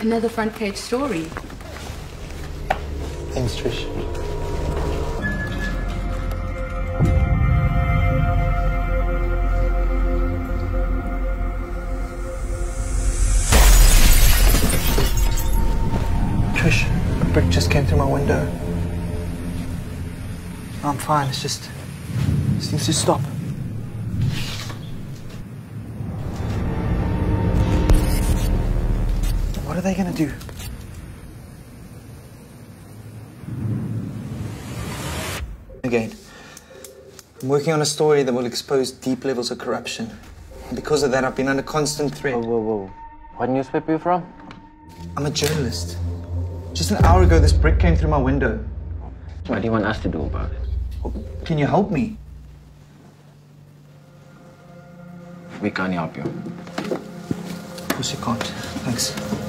Another front page story. Thanks, Trish. Trish, a brick just came through my window. I'm fine, it's just... it seems to stop. What are they gonna do? Again, I'm working on a story that will expose deep levels of corruption. And because of that, I've been under constant threat. Whoa, whoa, whoa. What newspaper are you from? I'm a journalist. Just an hour ago, this brick came through my window. What do you want us to do about it? Well, can you help me? We can't help you. Of course you can't. Thanks.